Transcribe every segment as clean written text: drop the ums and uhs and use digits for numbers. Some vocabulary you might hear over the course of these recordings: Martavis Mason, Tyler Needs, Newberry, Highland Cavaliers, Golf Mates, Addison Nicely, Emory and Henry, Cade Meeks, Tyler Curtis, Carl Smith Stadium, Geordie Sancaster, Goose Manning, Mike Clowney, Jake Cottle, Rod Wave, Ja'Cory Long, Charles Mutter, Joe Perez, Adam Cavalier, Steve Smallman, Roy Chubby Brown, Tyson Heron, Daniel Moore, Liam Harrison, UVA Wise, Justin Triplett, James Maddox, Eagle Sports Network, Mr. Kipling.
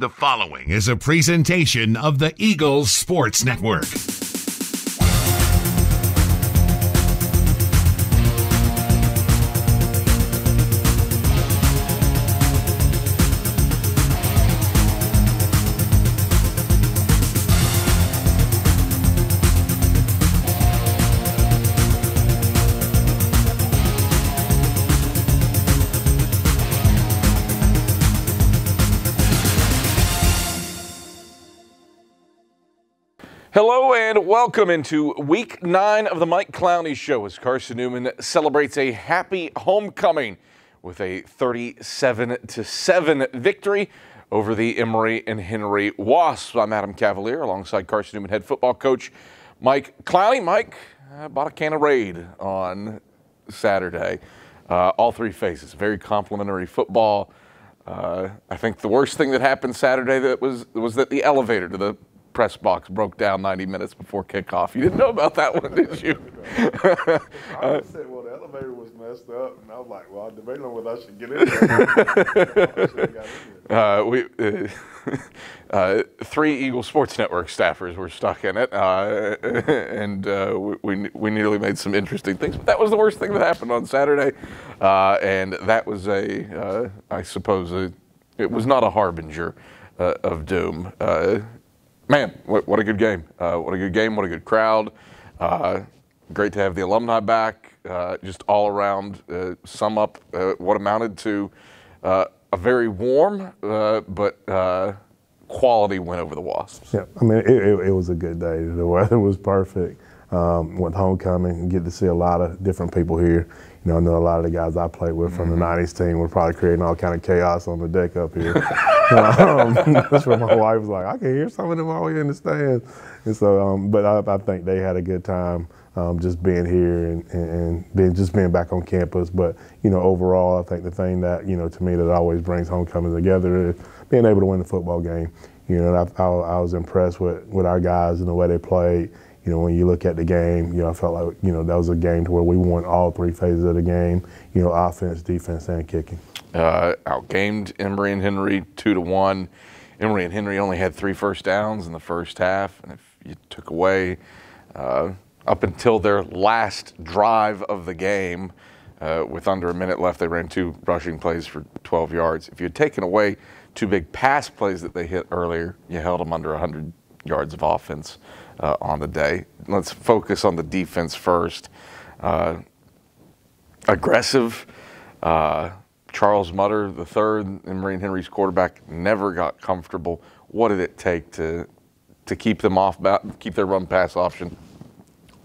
The following is a presentation of the Eagle Sports Network. Hello and welcome into Week 9 of the Mike Clowney Show as Carson Newman celebrates a happy homecoming with a 37-7 victory over the Emory and Henry Wasps. I'm Adam Cavalier alongside Carson Newman head football coach Mike Clowney. Mike bought a can of Raid on Saturday. All three phases, very complimentary football. I think the worst thing that happened Saturday that was that the elevator to the press box broke down 90 minutes before kickoff. You didn't know about that one, did you? I said, well, the elevator was messed up, and I was like, well, I'm debating on whether I should get in there. Three Eagle Sports Network staffers were stuck in it, and we nearly made some interesting things. But that was the worst thing that happened on Saturday, and that was it was not a harbinger of doom. Man, what a good game. What a good game, what a good crowd. Great to have the alumni back. Just all around, sum up what amounted to a very warm but quality win over the Wasps. Yeah, I mean, it was a good day. The weather was perfect. With homecoming, get to see a lot of different people here. You know, I know a lot of the guys I played with from the 90s team were probably creating all kind of chaos on the deck up here. That's where my wife was like, I can hear some of them all way in the stands. And so, but I think they had a good time just being here and being back on campus. But, you know, overall, I think the thing that, you know, to me that always brings homecoming together is being able to win the football game. You know, and I was impressed with our guys and the way they played. You know, when you look at the game, you know, I felt like, you know, that was a game to where we won all three phases of the game, you know, offense, defense, and kicking. Outgamed Emory and Henry 2-1. Emory and Henry only had 3 first downs in the first half, and if you took away up until their last drive of the game, with under a minute left, they ran 2 rushing plays for 12 yards. If you had taken away 2 big pass plays that they hit earlier, you held them under 100 yards of offense. On the day. Let's focus on the defense first. Aggressive. Charles Mutter, the third, Emory and Henry's quarterback, never got comfortable. What did it take to keep them keep their run-pass option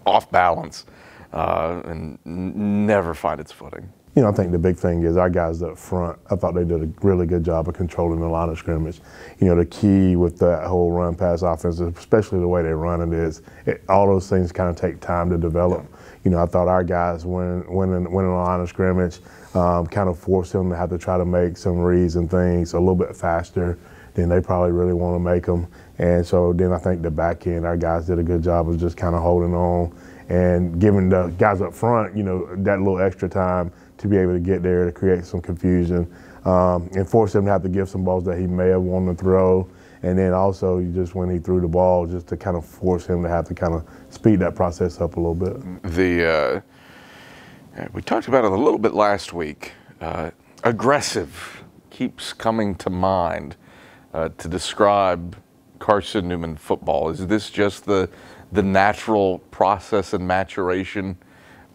off balance and never find its footing? You know, I think the big thing is our guys up front, I thought they did a really good job of controlling the line of scrimmage. You know, the key with that whole run-pass offense, especially the way they run it, is all those things kind of take time to develop. Yeah. You know, I thought our guys winning the line of scrimmage kind of forced them to have to try to make some reads and things a little bit faster than they probably really want to make them. And so then I think the back end, our guys did a good job of just kind of holding on and giving the guys up front, you know, that little extra time to be able to get there to create some confusion and force him to have to give some balls that he may have wanted to throw. And then also just when he threw the ball, just to kind of force him to have to kind of speed that process up a little bit. We talked about it a little bit last week. Aggressive keeps coming to mind to describe Carson Newman football. Is this just the natural process and maturation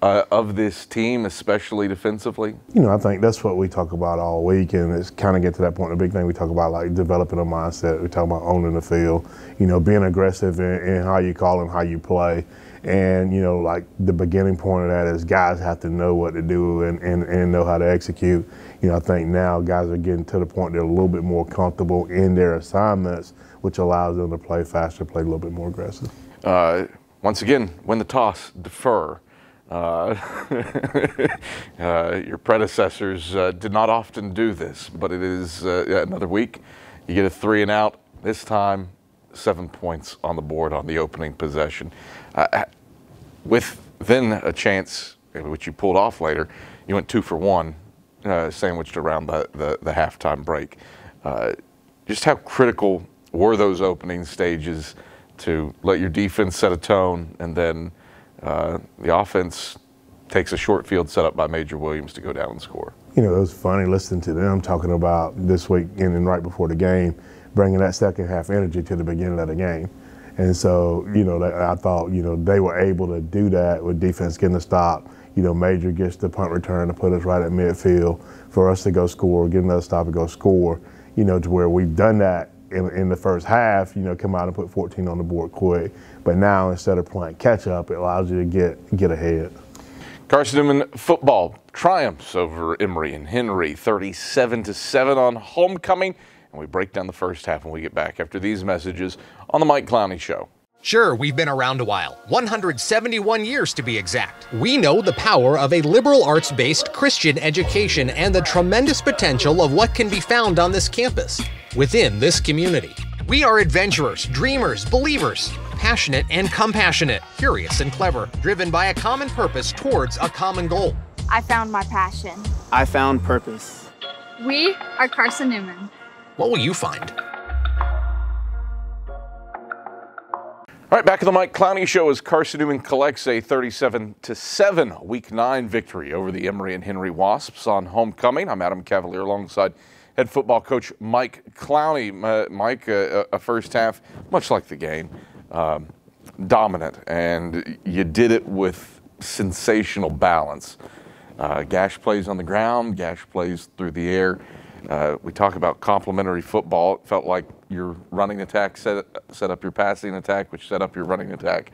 of this team, especially defensively? You know, I think that's what we talk about all week, and it's kind of get to that point. The big thing we talk about, like developing a mindset, we talk about owning the field, you know, being aggressive in how you call and how you play. And, you know, like the beginning point of that is guys have to know what to do and know how to execute. You know, I think now guys are getting to the point they're a little bit more comfortable in their assignments, which allows them to play faster, play a little bit more aggressive. Once again, win the toss, defer. Your predecessors did not often do this, but it is another week. You get a 3-and-out. This time, 7 points on the board on the opening possession. With then a chance, which you pulled off later, you went 2 for 1, sandwiched around the halftime break. just how critical were those opening stages to let your defense set a tone, and then the offense takes a short field set up by Major Williams to go down and score? You know, it was funny listening to them talking about this week and right before the game, bringing that second half energy to the beginning of the game. And so, you know, I thought, you know, they were able to do that with defense getting a stop. You know, Major gets the punt return to put us right at midfield for us to go score, get another stop and go score, you know, to where we've done that in the first half, you know, come out and put 14 on the board quick. But now instead of playing catch up, it allows you to get ahead. Carson Newman football triumphs over Emory and Henry 37-7 on homecoming. And we break down the first half when we get back after these messages on the Mike Clowney Show. Sure, we've been around a while, 171 years to be exact. We know the power of a liberal arts-based Christian education and the tremendous potential of what can be found on this campus, within this community. We are adventurers, dreamers, believers, passionate and compassionate, curious and clever, driven by a common purpose towards a common goal. I found my passion. I found purpose. We are Carson Newman. What will you find? All right, back to the Mike Clowney Show as Carson Newman collects a 37-7 Week 9 victory over the Emory and Henry Wasps on homecoming. I'm Adam Cavalier alongside head football coach Mike Clowney. Mike, a first half, much like the game, dominant, and you did it with sensational balance. Gash plays on the ground, Gash plays through the air. We talk about complementary football. It felt like your running attack set up your passing attack, which set up your running attack,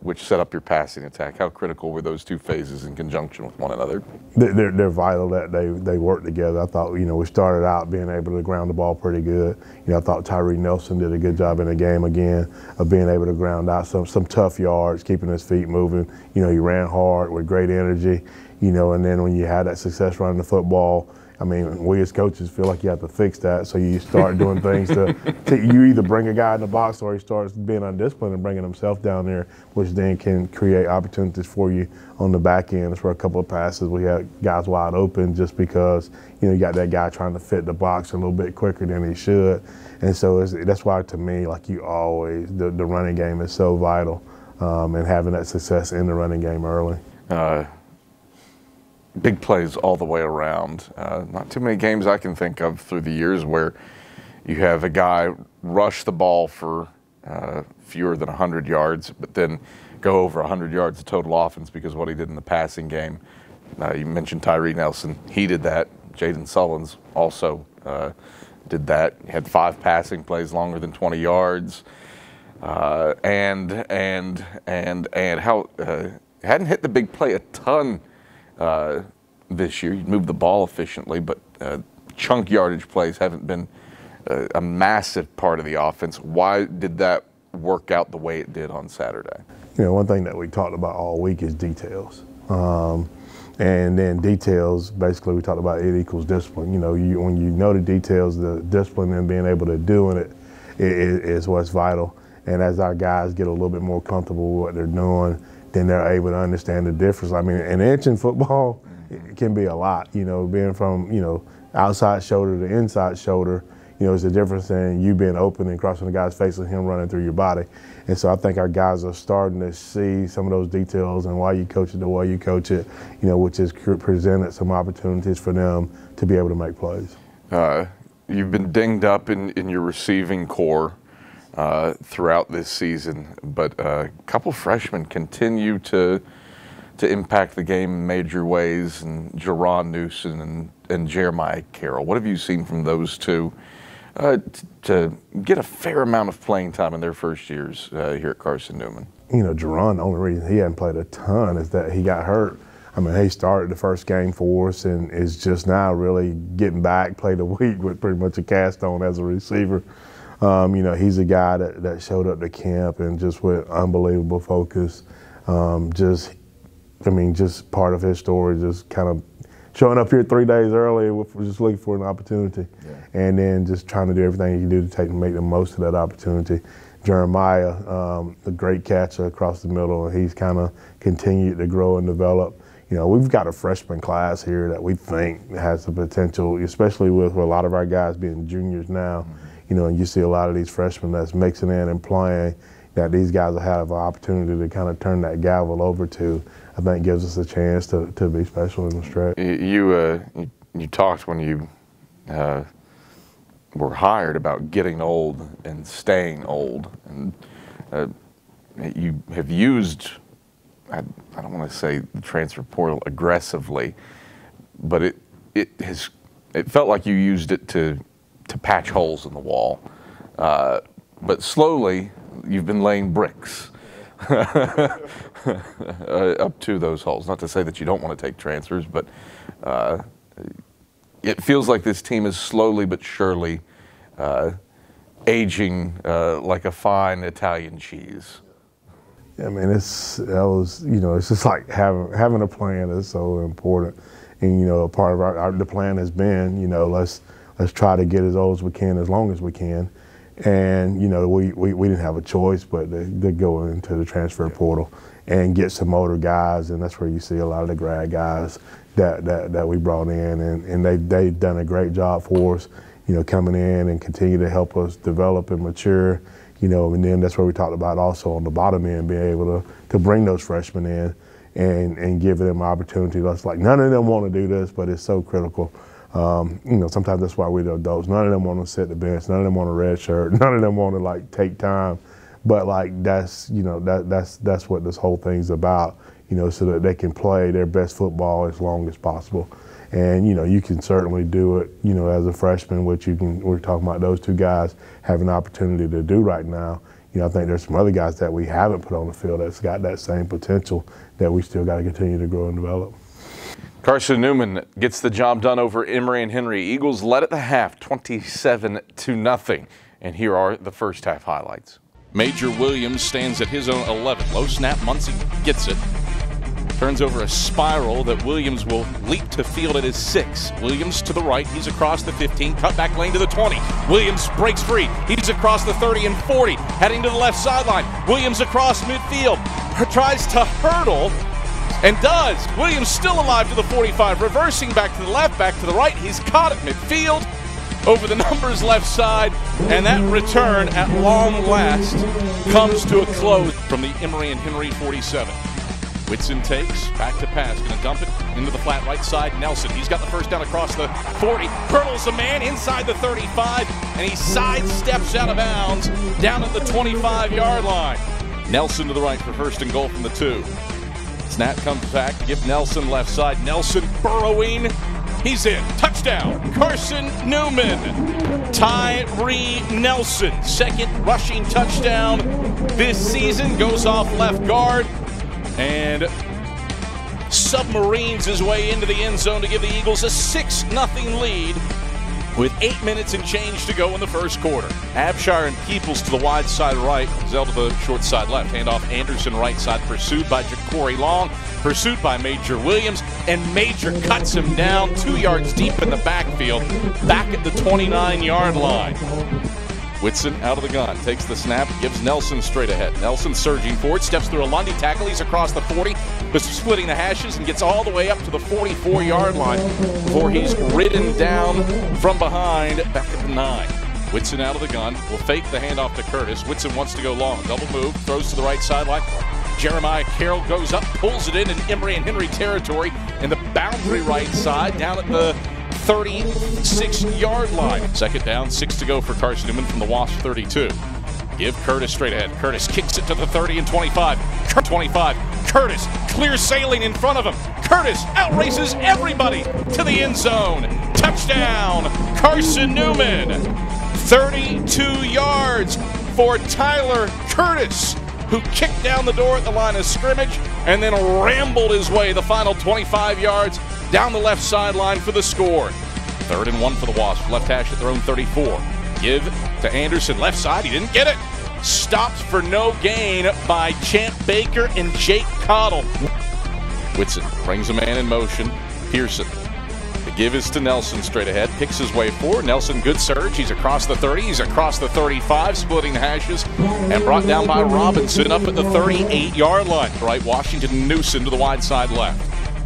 which set up your passing attack. How critical were those two phases in conjunction with one another? They're vital that they work together. I thought, you know, we started out being able to ground the ball pretty good. You know, I thought Tyree Nelson did a good job in the game again of being able to ground out some tough yards, keeping his feet moving. You know, he ran hard with great energy. You know, and then when you had that success running the football, I mean, we as coaches feel like you have to fix that, so you start doing things to you either bring a guy in the box or he starts being undisciplined and bringing himself down there, which then can create opportunities for you on the back end. That's where a couple of passes we had guys wide open just because, you know, you got that guy trying to fit the box a little bit quicker than he should. And so that's why, to me, like you always, the running game is so vital, and having that success in the running game early. Big plays all the way around. Not too many games I can think of through the years where you have a guy rush the ball for fewer than 100 yards, but then go over 100 yards of total offense because of what he did in the passing game. You mentioned Tyree Nelson. He did that. Jaden Sullins also did that. He had 5 passing plays longer than 20 yards. Hadn't hit the big play a ton this year. You'd move the ball efficiently, but chunk yardage plays haven't been a massive part of the offense. Why did that work out the way it did on Saturday? You know, one thing that we talked about all week is details. And then details, basically we talked about it equals discipline. You know, when you know the details, the discipline and being able to do it is what's vital. And as our guys get a little bit more comfortable with what they're doing, then they're able to understand the difference. I mean, an inch in football can be a lot, you know, being from, you know, outside shoulder to inside shoulder, you know, is the difference in you being open and crossing the guy's face and him running through your body. And so I think our guys are starting to see some of those details and why you coach it the way you coach it, you know, which has presented some opportunities for them to be able to make plays. You've been dinged up in your receiving core throughout this season, but a couple freshmen continue to impact the game in major ways, and Jerron Newsome and Jeremiah Carroll. What have you seen from those two to get a fair amount of playing time in their first years here at Carson Newman? You know, Jerron, the only reason he hadn't played a ton is that he got hurt. I mean, he started the first game for us and is just now really getting back, played a week with pretty much a cast on as a receiver. You know, he's a guy that showed up to camp and just with unbelievable focus. Just part of his story, just kind of showing up here 3 days early, just looking for an opportunity. Yeah. And then just trying to do everything he can do to make the most of that opportunity. Jeremiah, a great catcher across the middle, and he's kind of continued to grow and develop. you know, we've got a freshman class here that we think has the potential, especially with a lot of our guys being juniors now. You know, and you see a lot of these freshmen that's mixing in and playing, that these guys will have an opportunity to kind of turn that gavel over to, I think gives us a chance to be special in the stretch. You talked when you were hired about getting old and staying old, and you have used, I don't want to say the transfer portal aggressively, but it felt like you used it to patch holes in the wall, but slowly you've been laying bricks up to those holes. Not to say that you don't want to take transfers, but it feels like this team is slowly but surely aging like a fine Italian cheese. I mean, it's just like having a plan is so important, and you know, a part of the plan has been, you know, let's try to get as old as we can, as long as we can. And, you know, we didn't have a choice but to go into the transfer portal and get some older guys, and that's where you see a lot of the grad guys that we brought in, and they've done a great job for us, you know, coming in and continue to help us develop and mature, you know, and then that's where we talked about also on the bottom end, being able to bring those freshmen in and give them opportunity. That's like, none of them want to do this, but it's so critical. You know, sometimes that's why we're the adults. None of them want to sit the bench. None of them want a red shirt. None of them want to like take time, but like that's, you know, that's what this whole thing's about. You know, so that they can play their best football as long as possible. And you know, you can certainly do it. You know, as a freshman, which you can. We're talking about those two guys have an opportunity to do right now. You know, I think there's some other guys that we haven't put on the field that's got that same potential that we still got to continue to grow and develop. Carson Newman gets the job done over Emory and Henry. Eagles led at the half, 27-0. And here are the first half highlights. Major Williams stands at his own 11. Low snap, Muncie gets it. Turns over a spiral that Williams will leap to field at his 6. Williams to the right, he's across the 15, cut back lane to the 20. Williams breaks free, he's across the 30 and 40, heading to the left sideline. Williams across midfield, tries to hurdle, and does. Williams still alive to the 45, reversing back to the left, back to the right. He's caught at midfield, over the numbers left side, and that return at long last comes to a close from the Emory and Henry 47. Whitson takes, back to pass, gonna dump it into the flat right side. Nelson, he's got the first down across the 40, hurdles a man inside the 35, and he sidesteps out of bounds down at the 25-yard line. Nelson to the right for first and goal from the 2. Snap comes back, give Nelson left side. Nelson burrowing, he's in. Touchdown, Carson Newman. Tyree Nelson, second rushing touchdown this season, goes off left guard and submarines his way into the end zone to give the Eagles a 6-0 lead with 8 minutes and change to go in the first quarter. Abshire and Peoples to the wide side right, Zell to the short side left, handoff Anderson right side, pursued by Ja'Cory Long, pursued by Major Williams, and Major cuts him down 2 yards deep in the backfield, back at the 29-yard line. Whitson out of the gun, takes the snap, gives Nelson straight ahead. Nelson surging forward, steps through a Lundy tackle, he's across the 40, but splitting the hashes and gets all the way up to the 44-yard line before he's ridden down from behind back at the 9. Whitson out of the gun, will fake the handoff to Curtis. Whitson wants to go long, double move, throws to the right sideline. Jeremiah Carroll goes up, pulls it in Emory and Henry territory in the boundary right side down at the 36-yard line. Second down, 6 to go for Carson Newman from the Wasp 32. Give Curtis straight ahead. Curtis kicks it to the 30 and 25. 25. Curtis, clear sailing in front of him. Curtis outraces everybody to the end zone. Touchdown, Carson Newman. 32 yards for Tyler Curtis, who kicked down the door at the line of scrimmage and then rambled his way the final 25 yards down the left sideline for the score. 3rd and 1 for the Wasps. Left hash at their own 34. Give to Anderson, left side, he didn't get it. Stopped for no gain by Champ Baker and Jake Cottle. Whitson brings a man in motion, Pearson. The give is to Nelson straight ahead, picks his way forward. Nelson, good surge, he's across the 30, he's across the 35, splitting the hashes, and brought down by Robinson up at the 38-yard line. Right, Washington, Newsome to the wide side left.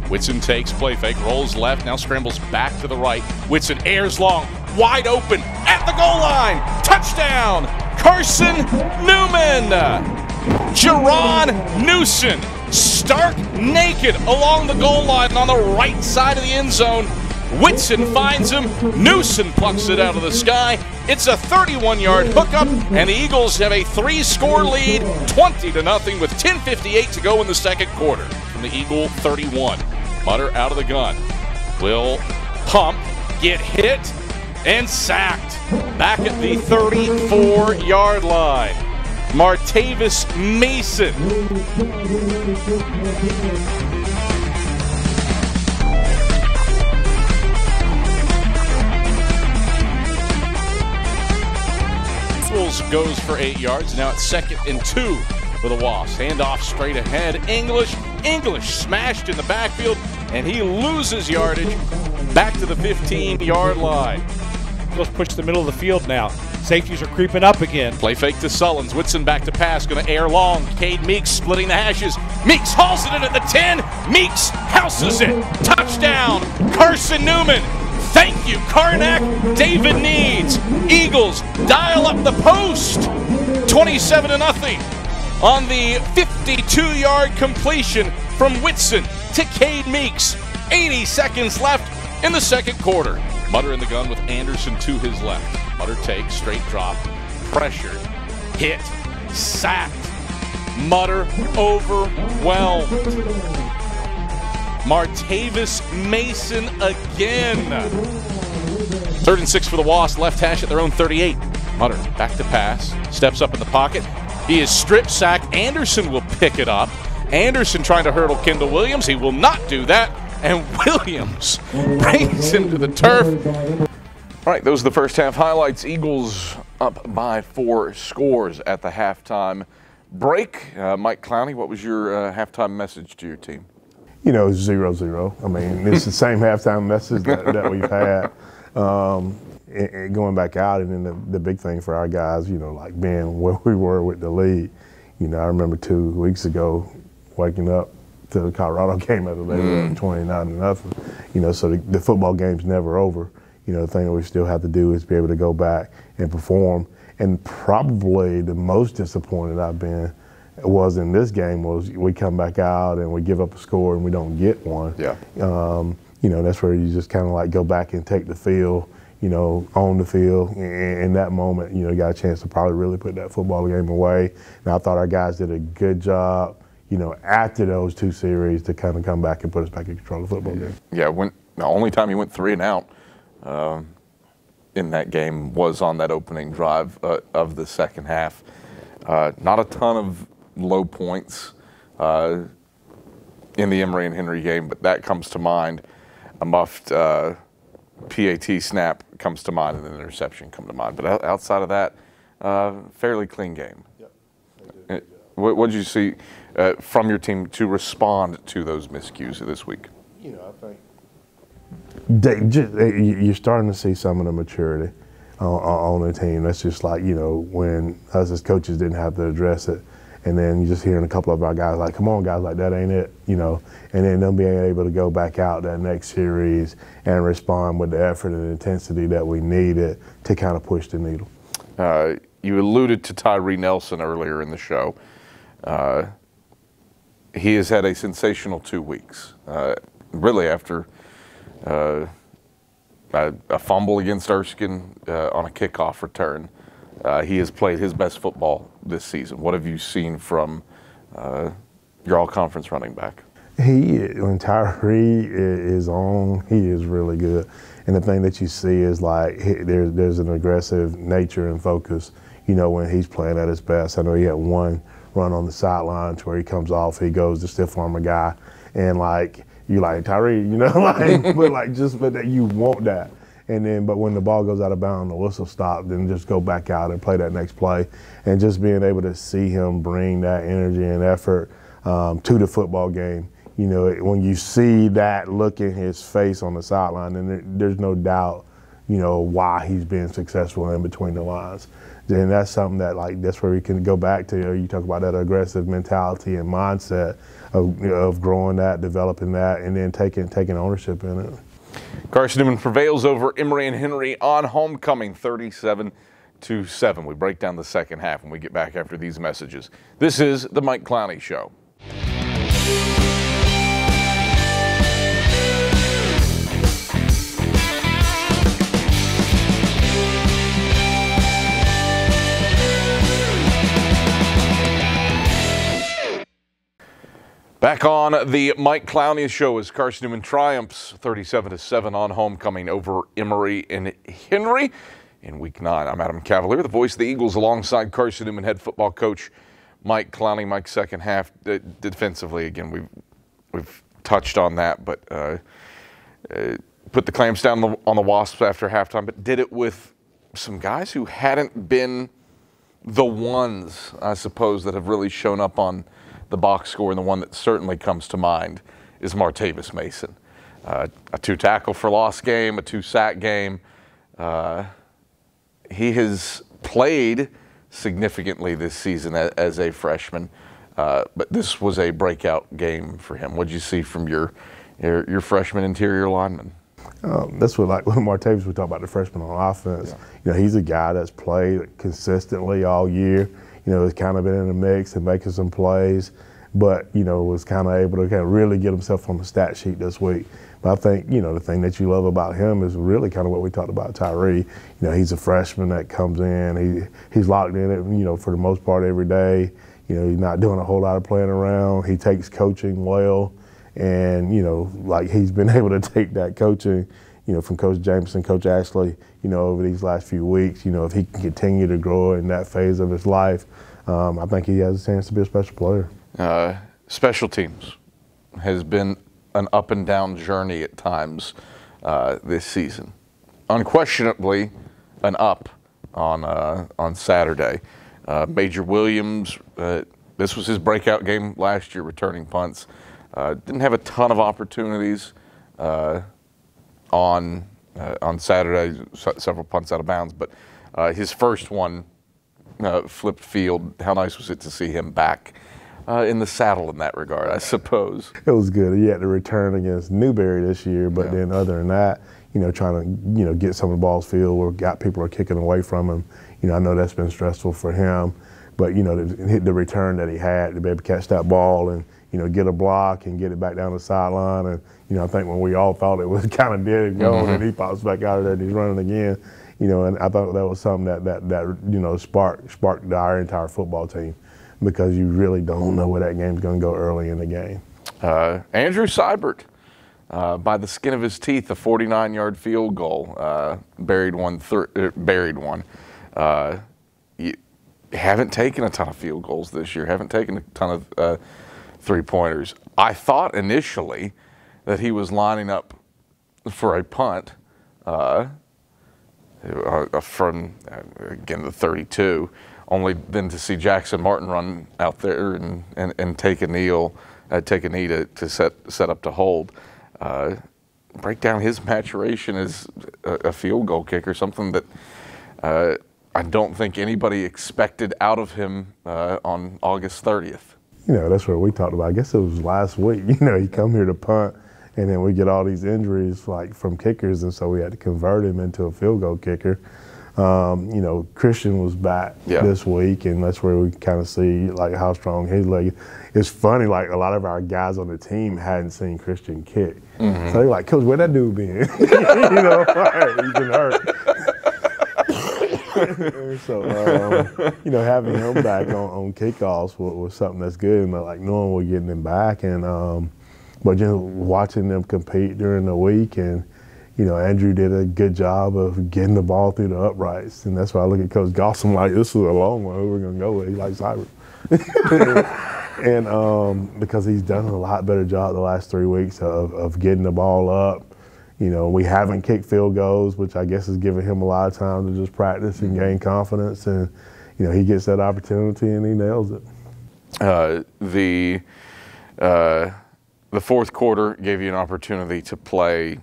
Whitson takes, play fake, rolls left, now scrambles back to the right. Whitson airs long, wide open, at the goal line. Touchdown, Carson Newman. Jerron Newsome, stark naked along the goal line and on the right side of the end zone. Whitson finds him, Newsom plucks it out of the sky. It's a 31-yard hookup, and the Eagles have a three-score lead, 20-0 with 10:58 to go in the second quarter. From the Eagle 31, Mutter out of the gun. Will pump, get hit, and sacked. Back at the 34-yard line. Martavis Mason. Goes for 8 yards. Now it's 2nd and 2 for the Wasps. Handoff straight ahead. English smashed in the backfield, and he loses yardage back to the 15-yard line. Let's push the middle of the field now. Safeties are creeping up again. Play fake to Sullins. Whitson back to pass. Going to air long. Cade Meeks splitting the hashes. Meeks hauls it in at the 10. Meeks houses it. Touchdown, Carson Newman. Thank you, Karnak. David Needs. Eagles dial up the post. 27-0 on the 52-yard completion from Whitson to Cade Meeks. 80 seconds left in the second quarter. Mutter in the gun with Anderson to his left. Mutter takes, straight drop, pressure, hit, sacked. Mutter overwhelmed. Martavis Mason again. 3rd and 6 for the Wasps. Left hash at their own 38. Mutter back to pass. Steps up in the pocket. He is strip sacked. Anderson will pick it up. Anderson trying to hurdle Kendall Williams. He will not do that. And Williams brings him to the turf. All right, those are the first half highlights. Eagles up by 4 scores at the halftime break. Mike Clowney, what was your halftime message to your team? You know, 0-0. I mean, it's the same halftime message that we've had. And going back out, and then the big thing for our guys, you know, like being where we were with the lead. You know, I remember 2 weeks ago waking up to the Colorado game after they were up 29-0. You know, so the football game's never over. You know, the thing that we still have to do is be able to go back and perform. And probably the most disappointed I've been was in this game was we come back out and we give up a score and we don't get one. Yeah. You know, that's where you just kind of like go back and take the field, you know, own the field. And in that moment, you know, you got a chance to probably really put that football game away. And I thought our guys did a good job, you know, after those 2 series to kind of come back and put us back in control of the football game. Yeah, the only time you went 3 and out in that game was on that opening drive of the second half. Not a ton of low points in the Emory and Henry game, but that comes to mind. A muffed PAT snap comes to mind, and an interception come to mind. But outside of that, fairly clean game. Yep. What did you see from your team to respond to those miscues this week? You know, I think you're starting to see some of the maturity on the team. That's just like, you know, when us as coaches didn't have to address it. And then you're just hearing a couple of our guys like, come on, guys, like that ain't it, you know. And then them being able to go back out that next series and respond with the effort and intensity that we needed to kind of push the needle. You alluded to Tyree Nelson earlier in the show. He has had a sensational 2 weeks, really after a fumble against Erskine on a kickoff return. He has played his best football this season. What have you seen from your all-conference running back? When Tyree is on, he is really good. And the thing that you see is like there's an aggressive nature and focus, you know, when he's playing at his best. I know he had one run on the sidelines where he comes off, he goes to stiff-arm a guy, and like you like, Tyree, you know, like, but that you want that. And then, but when the ball goes out of bounds, the whistle stopped, then just go back out and play that next play. And just being able to see him bring that energy and effort to the football game. You know, when you see that look in his face on the sideline, then there's no doubt, you know, why he's been successful in between the lines. And that's something that, like, that's where we can go back to. You know, you talk about that aggressive mentality and mindset of growing that, developing that, and then taking ownership in it. Carson Newman prevails over Emory and Henry on homecoming, 37-7. We break down the second half when we get back after these messages. This is the Mike Clowney Show. Back on the Mike Clowney Show as Carson Newman triumphs 37-7 on homecoming over Emory and Henry in Week 9. I'm Adam Cavalier, the voice of the Eagles, alongside Carson Newman head football coach Mike Clowney. Mike, second half defensively, again, we've touched on that, but put the clamps down on the Wasps after halftime, but did it with some guys who hadn't been the ones, I suppose, that have really shown up on the box score, and the one that certainly comes to mind is Martavis Mason. A 2-tackle-for-loss game, a 2-sack game. He has played significantly this season as a freshman, but this was a breakout game for him. What did you see from your freshman interior lineman? That's what, like, when Martavis, we talk about the freshman on offense. Yeah. You know, he's a guy that's played consistently all year. You know, has kind of been in the mix and making some plays, but, you know, was kind of able to kind of really get himself on the stat sheet this week. But I think, you know, the thing that you love about him is really kind of what we talked about Tyree. You know, he's a freshman that comes in. He's locked in it, you know, for the most part every day. You know, he's not doing a whole lot of playing around. He takes coaching well, and, you know, like, he's been able to take that coaching, you know, from Coach Jameson, Coach Ashley, you know, over these last few weeks. You know, if he can continue to grow in that phase of his life, I think he has a chance to be a special player. Special teams has been an up and down journey at times this season. Unquestionably, an up on Saturday. Major Williams, this was his breakout game last year, returning punts. Didn't have a ton of opportunities. On Saturday, several punts out of bounds, but his first one flipped field. How nice was it to see him back in the saddle in that regard, I suppose? It was good. He had to return against Newberry this year, but then other than that, you know, trying to, you know, get some of the balls field where people are kicking away from him. You know, I know that's been stressful for him, but, you know, the return that he had to be able to catch that ball and, you know, get a block and get it back down the sideline. And, you know, I think when we all thought it was kind of dead and gone, and he pops back out of there and he's running again, you know, and I thought that was something that you know, sparked our entire football team, because you really don't know where that game's going to go early in the game. Andrew Seibert, by the skin of his teeth, a 49-yard field goal, buried one. You haven't taken a ton of field goals this year, haven't taken a ton of three-pointers. I thought initially that he was lining up for a punt from, again, the 32, only then to see Jackson Martin run out there and take a knee to set up to hold. Break down his maturation as a field goal kicker, something that I don't think anybody expected out of him on August 30th. You know, that's what we talked about. I guess it was last week. You know, he come here to punt, and then we get all these injuries, like, from kickers, and so we had to convert him into a field goal kicker. You know, Christian was back this week, and that's where we kind of see, like, how strong his leg is. It's funny, like, a lot of our guys on the team hadn't seen Christian kick. So they're like, Coach, where that dude been? You know, he's been hurt. So, you know, having him back on kickoffs was something that's good, and, like, knowing we're getting him back, and but just watching them compete during the week, and, you know, Andrew did a good job of getting the ball through the uprights, and that's why I look at Coach Gossam like, this is a long one, who we're going to go with. He likes Cyber. And because he's done a lot better job the last 3 weeks of getting the ball up. You know, we haven't kicked field goals, which I guess is giving him a lot of time to just practice and gain confidence. And, you know, he gets that opportunity and he nails it. The fourth quarter gave you an opportunity to play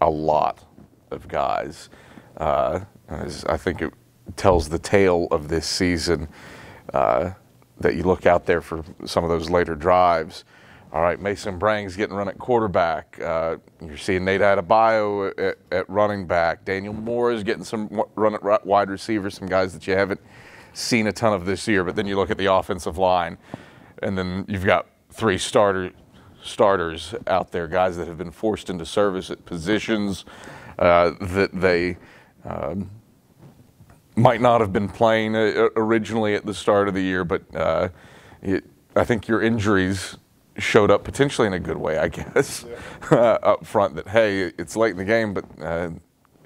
a lot of guys. I think it tells the tale of this season that you look out there for some of those later drives. All right, Mason Brang's getting run at quarterback. You're seeing Nate Adebayo at running back. Daniel Moore is getting some run at wide receiver, some guys that you haven't seen a ton of this year. But then you look at the offensive line, and then you've got three starters out there, guys that have been forced into service at positions that they might not have been playing originally at the start of the year. But I think your injuries showed up potentially in a good way, I guess, up front, that, hey, it's late in the game, but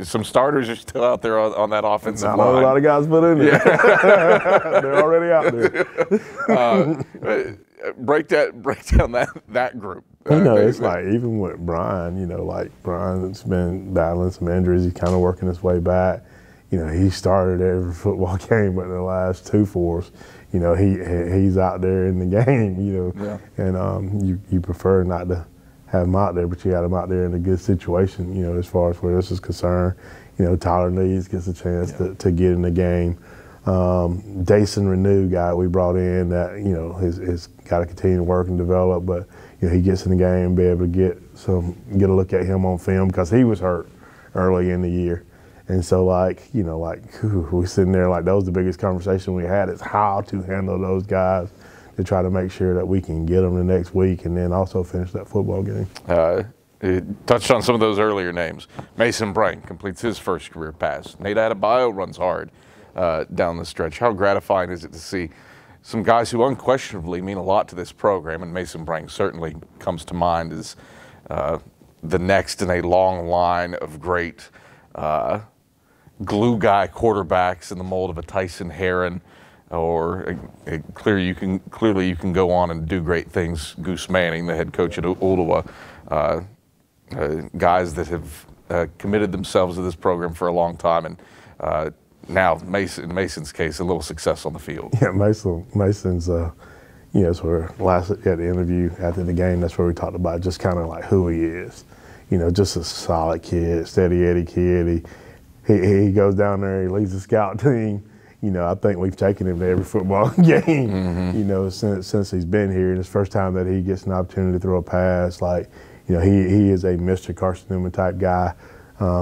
some starters are still out there on that offensive line. A lot of guys put in there. Yeah. They're already out there. Break down that group. You know, it's like, even with Brian, you know, like Brian's been battling some injuries. He's kind of working his way back. You know, he started every football game, but in the last two for us, you know, he's out there in the game, you know. Yeah. And you prefer not to have him out there, but you got him out there in a good situation, you know, as far as where this is concerned. You know, Tyler Needs gets a chance to get in the game. Dayson Renew, guy we brought in that, you know, has got to continue to work and develop, but, you know, he gets in the game, be able to get a look at him on film because he was hurt early in the year. And so, like, you know, like, we're sitting there, like, that was the biggest conversation we had, is how to handle those guys to try to make sure that we can get them the next week and then also finish that football game. It touched on some of those earlier names. Mason Brang completes his first career pass. Nate Adebayo runs hard down the stretch. How gratifying is it to see some guys who unquestionably mean a lot to this program, and Mason Brang certainly comes to mind as the next in a long line of great glue guy quarterbacks in the mold of a Tyson Heron, or clearly you can go on and do great things. Goose Manning, the head coach at Ottawa, guys that have committed themselves to this program for a long time, and now in Mason's case, a little success on the field. Yeah, Mason's. You know, so at the interview after the game, that's where we talked about just kind of like who he is. You know, just a solid kid, steady Eddie kid. He goes down there, he leads the scout team. You know, I think we've taken him to every football game, you know, since he's been here. And it's the first time that he gets an opportunity to throw a pass. Like, you know, he is a Mr. Carson Newman type guy,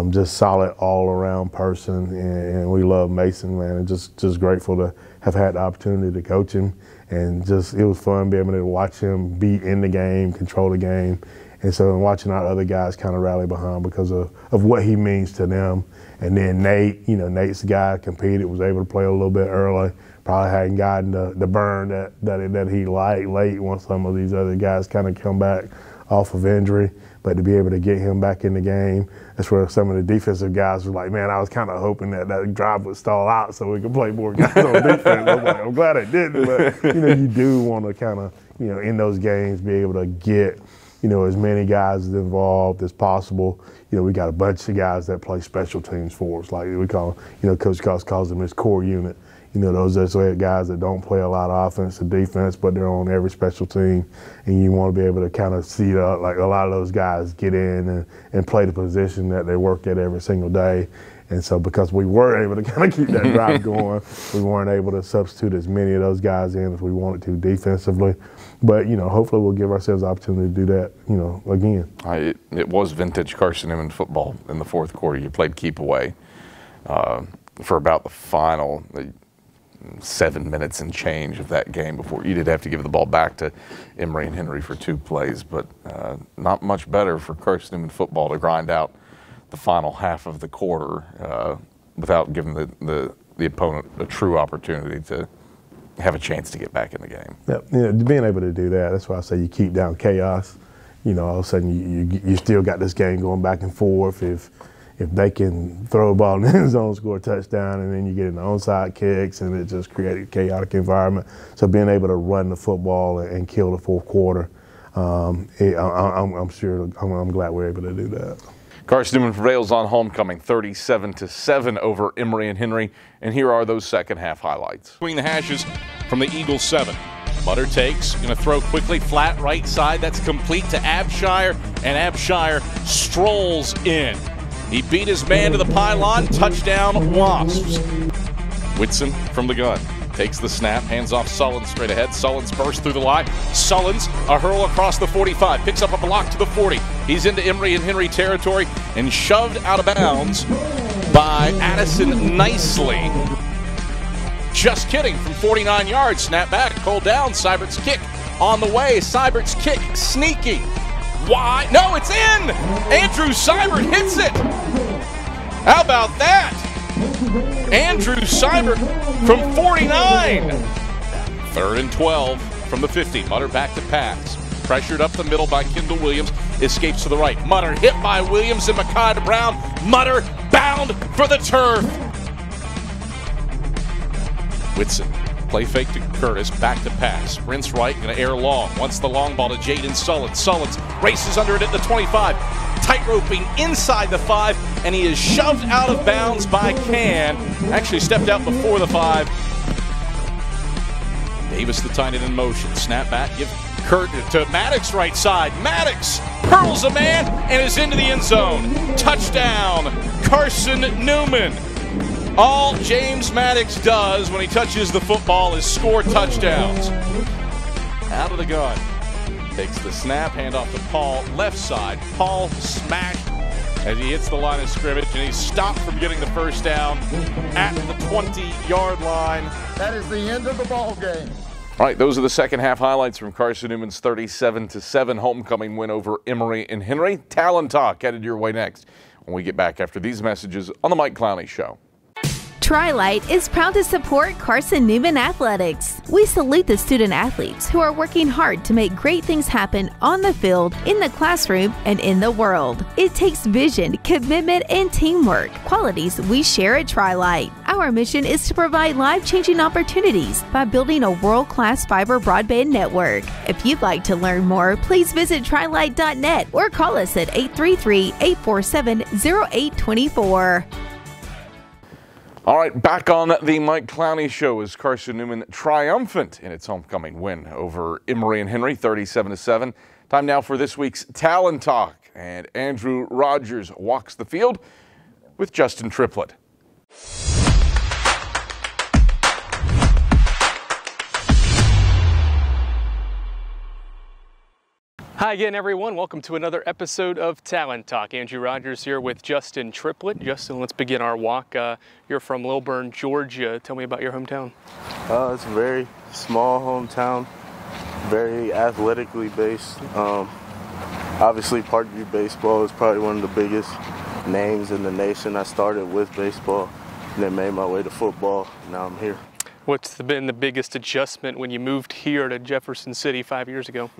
just solid all-around person. And we love Mason, man, and just grateful to have had the opportunity to coach him. And just, it was fun being able to watch him be in the game, control the game. And so watching our other guys kind of rally behind because of what he means to them. And then Nate, you know, Nate's guy competed, was able to play a little bit early, probably hadn't gotten the burn that he liked late once some of these other guys kind of come back off of injury. But to be able to get him back in the game, that's where some of the defensive guys were like, man, I was kind of hoping that drive would stall out so we could play more guys on defense. I'm like, I'm glad it didn't. But, you know, you do want to kind of, you know, in those games be able to get, you know, as many guys involved as possible. You know, we got a bunch of guys that play special teams for us. Like we call them, you know, Coach Cost calls them his core unit. You know, those are guys that don't play a lot of offense or defense, but they're on every special team. And you want to be able to kind of see like a lot of those guys get in and play the position that they work at every single day. And so because we were able to kind of keep that drive going, we weren't able to substitute as many of those guys in as we wanted to defensively. But, you know, hopefully we'll give ourselves the opportunity to do that, you know, again. It was vintage Carson Newman football in the fourth quarter. You played keep away for about the final 7 minutes and change of that game before you did have to give the ball back to Emory and Henry for two plays. But not much better for Carson Newman football to grind out the final half of the quarter without giving the opponent a true opportunity to have a chance to get back in the game. Yep. You know, being able to do that, that's why I say you keep down chaos. You know, all of a sudden you still got this game going back and forth. If they can throw a ball in the end zone, score a touchdown, and then you get in the onside kicks, and it just created a chaotic environment. So being able to run the football and kill the fourth quarter, I'm glad we're able to do that. Carson Newman prevails on homecoming 37-7 over Emory and Henry, and here are those second half highlights. Between the hashes from the Eagles 7. Mutter takes, going to throw quickly, flat right side, that's complete to Abshire, and Abshire strolls in. He beat his man to the pylon, touchdown Wasps. Whitson from the gun. Takes the snap, hands off Sullins straight ahead. Sullins bursts through the line. Sullins, a hurl across the 45, picks up a block to the 40. He's into Emory and Henry territory and shoved out of bounds by Addison Nicely. Just kidding, from 49 yards, snap back, Cole down, Seibert's kick on the way. Seibert's kick, sneaky. Why? No, it's in! Andrew Seibert hits it! How about that? Andrew Seibert from 49. 3rd and 12 from the 50. Mutter back to pass. Pressured up the middle by Kendall Williams. Escapes to the right. Mutter hit by Williams and Makai to Brown. Mutter bound for the turf. Whitson. Play fake to Curtis, back to pass. Sprints right, gonna air long. Wants the long ball to Jaden Sullins. Sullins races under it at the 25. Tight-roping inside the 5, and he is shoved out of bounds by Can. Actually stepped out before the 5. Davis the tight end in motion. Snap back, give Curtis to Maddox right side. Maddox hurls a man and is into the end zone. Touchdown, Carson Newman. All James Maddox does when he touches the football is score touchdowns. Out of the gun. Takes the snap, handoff to Paul, left side. Paul smacked as he hits the line of scrimmage, and he's stopped from getting the first down at the 20-yard line. That is the end of the ball game. All right, those are the second half highlights from Carson Newman's 37-7 homecoming win over Emory and Henry. Talon Talk headed your way next when we get back after these messages on the Mike Clowney Show. Trilite is proud to support Carson Newman Athletics. We salute the student athletes who are working hard to make great things happen on the field, in the classroom, and in the world. It takes vision, commitment, and teamwork, qualities we share at Trilite. Our mission is to provide life-changing opportunities by building a world-class fiber broadband network. If you'd like to learn more, please visit trilite.net or call us at 833-847-0824. All right, back on the Mike Clowney Show as Carson Newman triumphant in its homecoming win over Emory and Henry, 37-7. Time now for this week's Talon Talk, and Andrew Rogers walks the field with Justin Triplett. Hi again, everyone. Welcome to another episode of Talent Talk. Andrew Rogers here with Justin Triplett. Justin, let's begin our walk. You're from Lilburn, Georgia. Tell me about your hometown. It's a very small hometown, very athletically based. Obviously, Parkview baseball is probably one of the biggest names in the nation. I started with baseball and then made my way to football. Now I'm here. What's been the biggest adjustment when you moved here to Jefferson City 5 years ago?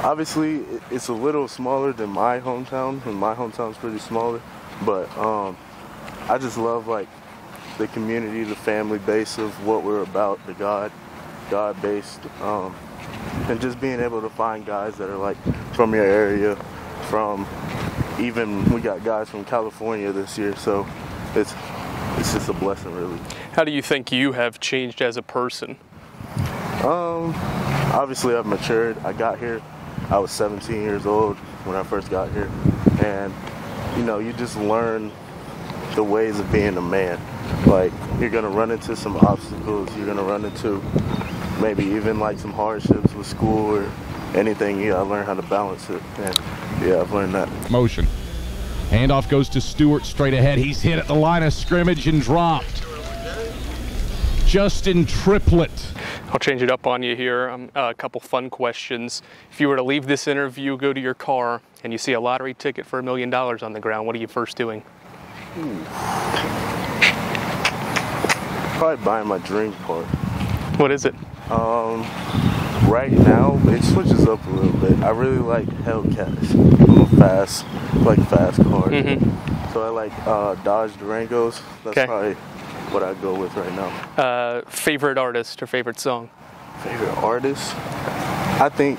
Obviously it's a little smaller than my hometown, and my hometown's pretty smaller, but I just love like the community, the family base of what we're about, the God based, and just being able to find guys that are like from your area, from even we got guys from California this year, so it's just a blessing really. How do you think you have changed as a person? Obviously, I've matured. I got here, I was 17 years old when I first got here. And, you know, you just learn the ways of being a man. Like, you're going to run into some obstacles. You're going to run into maybe even, like, some hardships with school or anything. Yeah, I learned how to balance it. And, yeah, I've learned that. Motion. Handoff goes to Stewart straight ahead. He's hit at the line of scrimmage and dropped. Justin Triplett. I'll change it up on you here. A couple fun questions. If you were to leave this interview, go to your car, and you see a lottery ticket for $1 million on the ground, what are you first doing? Probably buying my dream car. What is it? Right now, it switches up a little bit. I really like Hellcats. I'm a fast cars. Mm-hmm. So I like Dodge Durangos. That's probably what I go with right now. Favorite artist or favorite song? Favorite artist? I think,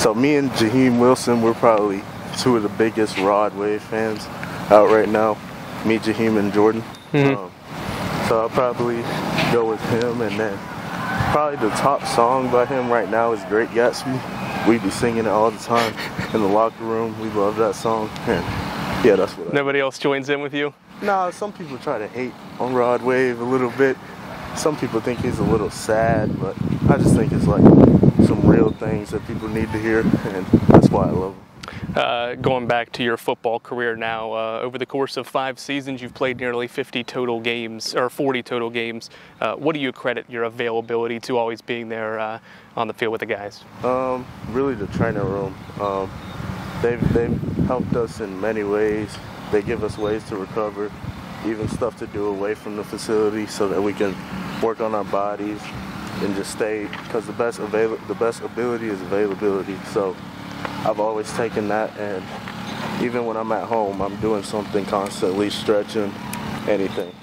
so me and Jaheem Wilson, we're probably two of the biggest Rod Wave fans out right now. Me, Jaheem, and Jordan. Mm-hmm. So I'll probably go with him, and then probably the top song by him right now is Great Gatsby. We be singing it all the time in the locker room. We love that song. And yeah, that's what. Nobody else joins in with you? Nah, some people try to hate on Rod Wave a little bit. Some people think he's a little sad, but I just think it's like some real things that people need to hear, and that's why I love him. Going back to your football career now, over the course of 5 seasons, you've played nearly 50 total games, or 40 total games. What do you credit your availability to always being there on the field with the guys? Really the trainer room. They've helped us in many ways. They give us ways to recover, even stuff to do away from the facility so that we can work on our bodies and just stay, because the best ability is availability. So I've always taken that, and even when I'm at home, I'm doing something constantly, stretching, anything.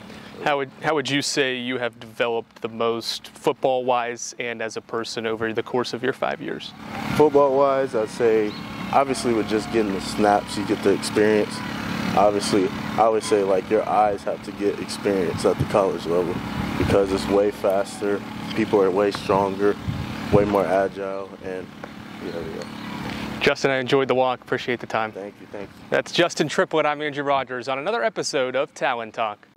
How would you say you have developed the most football-wise and as a person over the course of your 5 years? Football-wise, I'd say, obviously with just getting the snaps, you get the experience. Obviously, I would say like your eyes have to get experience at the college level because it's way faster, people are way stronger, way more agile, and yeah. Justin, I enjoyed the walk. Appreciate the time. Thank you. Thank you. That's Justin Triplett. I'm Andrew Rogers on another episode of Talent Talk.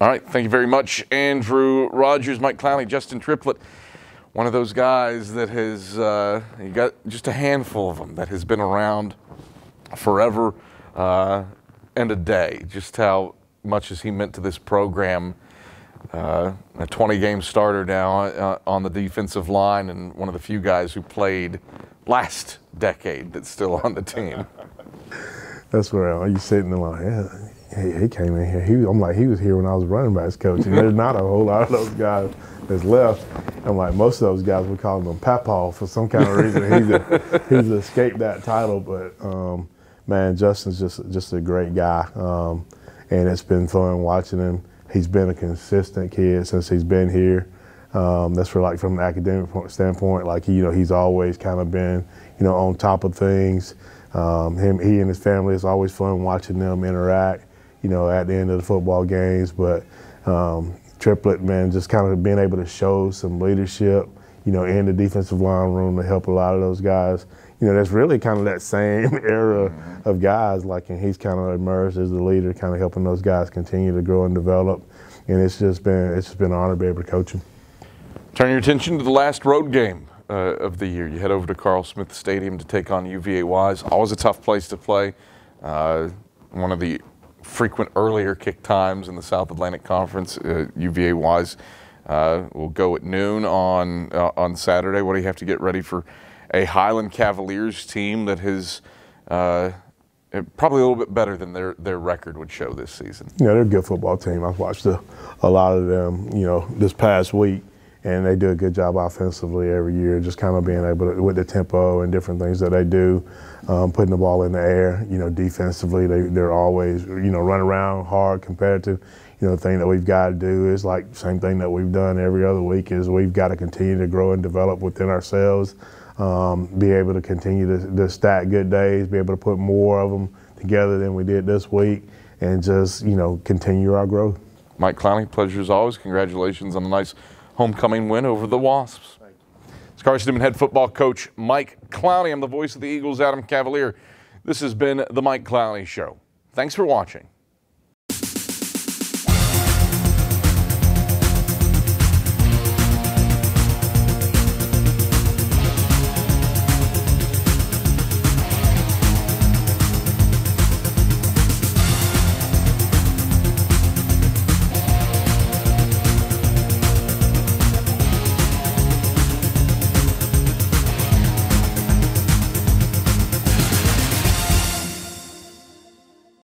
All right. Thank you very much, Andrew Rogers, Mike Clowney, Justin Triplett. One of those guys that has, you got just a handful of them that has been around forever and a day. Just how much has he meant to this program. A 20-game starter now on the defensive line, and one of the few guys who played last decade that's still on the team. That's where you sitting there like, yeah, he came in here. I'm like, he was here when I was running backs coach, and there's not a whole lot of those guys that's left. I'm like, most of those guys, we call them Papaw for some kind of reason. He's escaped that title, but man, Justin's just a great guy, and it's been fun watching him. He's been a consistent kid since he's been here. That's for like from an academic standpoint, like he's always kind of been on top of things. He and his family, it's always fun watching them interact, at the end of the football games. But Triplett, man, just kind of being able to show some leadership, in the defensive line room to help a lot of those guys. That's really kind of that same era of guys, like, and he's kind of emerged as the leader, kind of helping those guys continue to grow and develop. And it's just been an honor to be able to coach him. Turn your attention to the last road game of the year. You head over to Carl Smith Stadium to take on UVA Wise. Always a tough place to play. One of the frequent earlier kick times in the South Atlantic Conference. UVA Wise will go at noon on Saturday. What do you have to get ready for a Highland Cavaliers team that has probably a little bit better than their record would show this season? They're a good football team. I've watched a lot of them, this past week. And they do a good job offensively every year, just kind of being able to, with the tempo and different things that they do, putting the ball in the air, defensively, they're always, run around, hard, competitive. The thing that we've got to do is like same thing that we've done every other week is we've got to continue to grow and develop within ourselves, be able to continue to stack good days, be able to put more of them together than we did this week, and just, continue our growth. Mike Clowney, pleasure as always. Congratulations on the nice homecoming win over the Wasps. It's Carson Newman head football coach Mike Clowney. I'm the voice of the Eagles, Adam Cavalier. This has been the Mike Clowney Show. Thanks for watching.